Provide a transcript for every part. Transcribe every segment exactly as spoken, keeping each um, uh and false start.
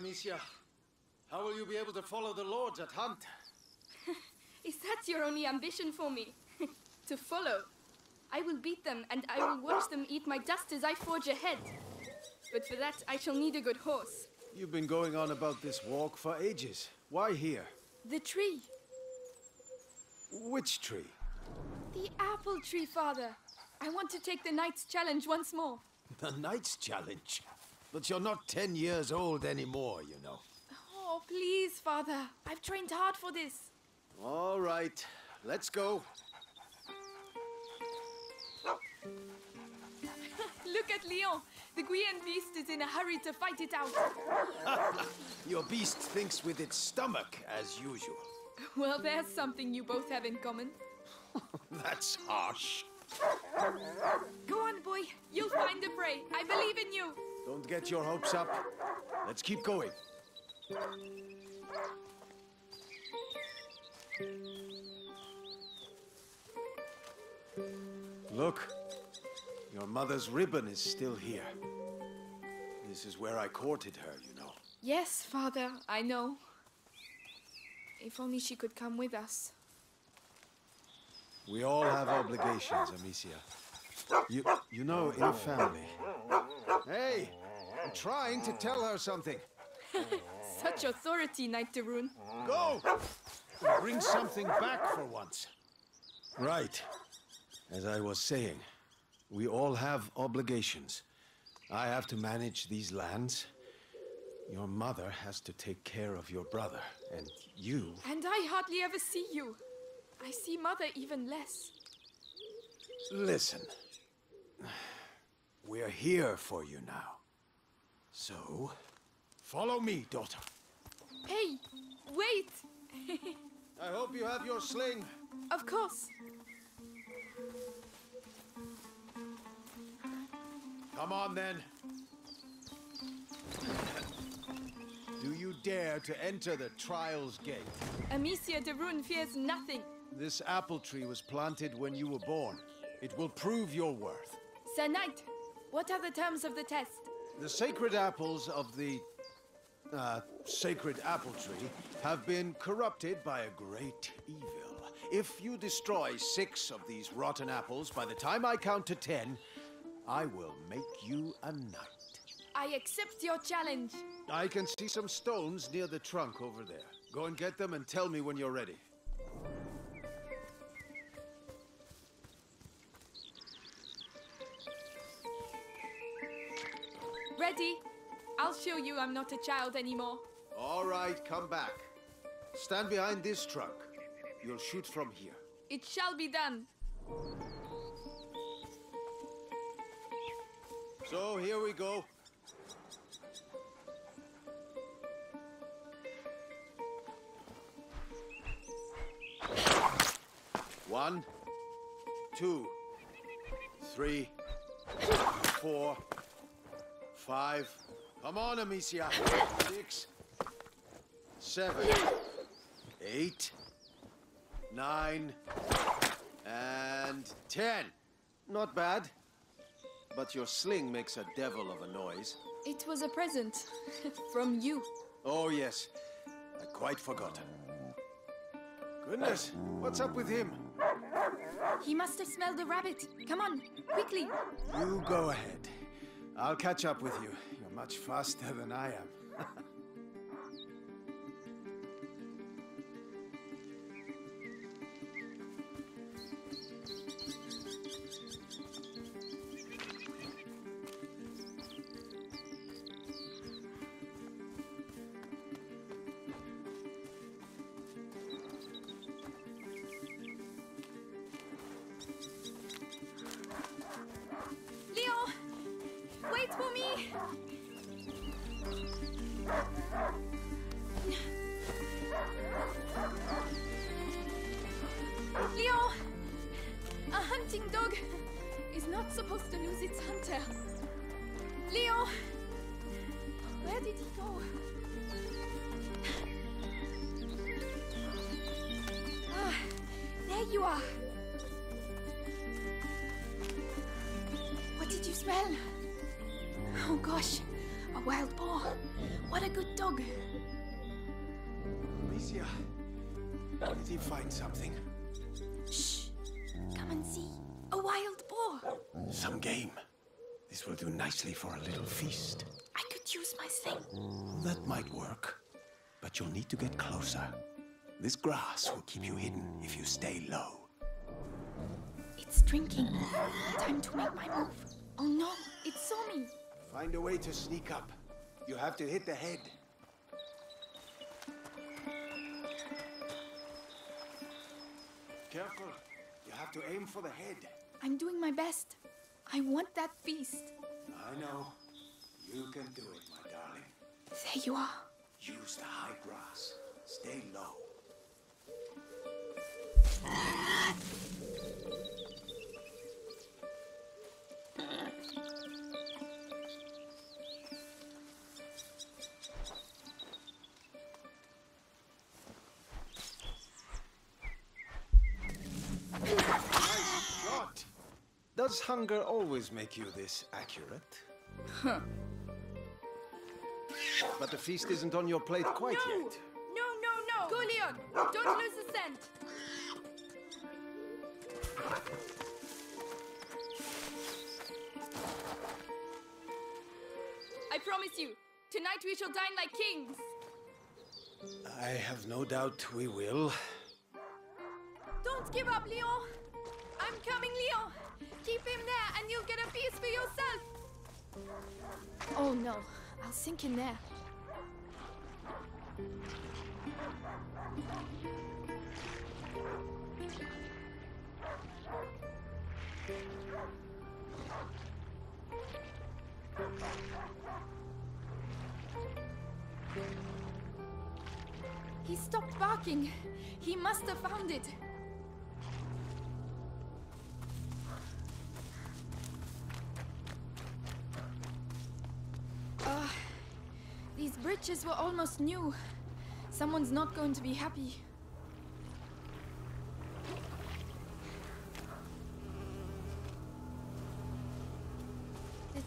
Amicia. How will you be able to follow the lords at hunt? Is that your only ambition for me? To follow? I will beat them, and I will watch them eat my dust as I forge ahead. But for that, I shall need a good horse. You've been going on about this walk for ages. Why here? The tree. Which tree? The apple tree, Father. I want to take the knight's challenge once more. The knight's challenge? But you're not ten years old anymore, you know. Oh, please, Father. I've trained hard for this. All right. Let's go. Look at Leon. The Guian beast is in a hurry to fight it out. Your beast thinks with its stomach, as usual. Well, there's something you both have in common. That's harsh. Go on, boy. You'll find the prey. I believe in you. Don't get your hopes up. Let's keep going. Look. Your mother's ribbon is still here. This is where I courted her, you know. Yes, Father, I know. If only she could come with us. We all have obligations, Amicia. You, you know, in family. Hey, I'm trying to tell her something. Such authority, Knight Darun. Go! Bring something back for once. Right. As I was saying, we all have obligations. I have to manage these lands. Your mother has to take care of your brother, and you... And I hardly ever see you. I see Mother even less. Listen. We're here for you now. So, follow me, daughter. Hey, wait! I hope you have your sling. Of course. Come on, then. Do you dare to enter the Trials Gate? Amicia de Rune fears nothing. This apple tree was planted when you were born. It will prove your worth. Sir Knight, what are the terms of the test? The sacred apples of the... Uh, sacred apple tree have been corrupted by a great evil. If you destroy six of these rotten apples by the time I count to ten... I will make you a knight. I accept your challenge. I can see some stones near the trunk over there. Go and get them and tell me when you're ready. Ready? I'll show you I'm not a child anymore. All right, come back. Stand behind this trunk. You'll shoot from here. It shall be done. So, here we go. One, two, three, four, five. Come on, Amicia. Six, seven, eight, nine, and ten. Not bad. But your sling makes a devil of a noise. It was a present. From you. Oh, yes. I quite forgotten. Goodness, what's up with him? He must have smelled the rabbit. Come on, quickly. You go ahead. I'll catch up with you. You're much faster than I am. Leon! A hunting dog is not supposed to lose its hunter. Leon! Where did he go? Ah, there you are. What did you smell? Oh gosh, a A wild boar! What a good dog! Amicia, did he find something? Shh! Come and see! A wild boar! Some game. This will do nicely for a little feast. I could use my sling. That might work. But you'll need to get closer. This grass will keep you hidden if you stay low. It's drinking. Time to make my move. Oh no, it saw me. Find a way to sneak up. You have to hit the head. Careful. You have to aim for the head. I'm doing my best. I want that feast. I know. You can do it, my darling. There you are. Use the high grass. Stay low. Nice shot! Does hunger always make you this accurate? Huh. But the feast isn't on your plate quite no! yet. No, no, no! Go, Leon! Don't lose the scent! I promise you, tonight we shall dine like kings! I have no doubt we will. Don't give up, Leon! I'm coming, Leon! Keep him there and you'll get a piece for yourself! Oh no, I'll sink in there. He stopped barking. He must have found it. Uh, these bridges were almost new. Someone's not going to be happy.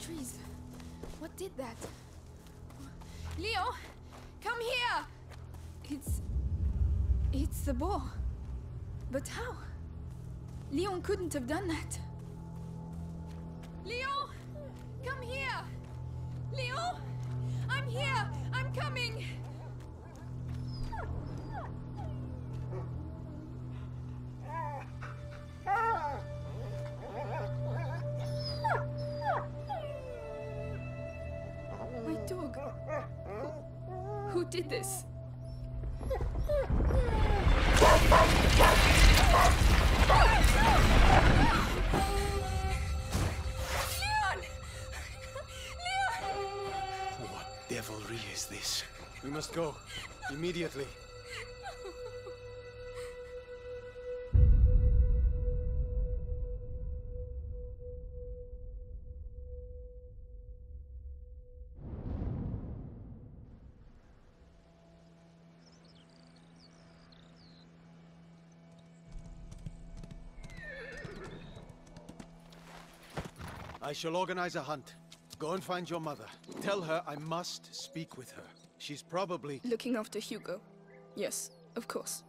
Trees. What did that? Leo, come here! It's... It's the boar. But how? Leon couldn't have done that. Leo! Come here! Leo! I'm here! I'm coming! Did this? Leon! Leon! What devilry is this? We must go immediately. I shall organize a hunt. Go and find your mother. Tell her I must speak with her. She's probably... looking after Hugo. Yes, of course.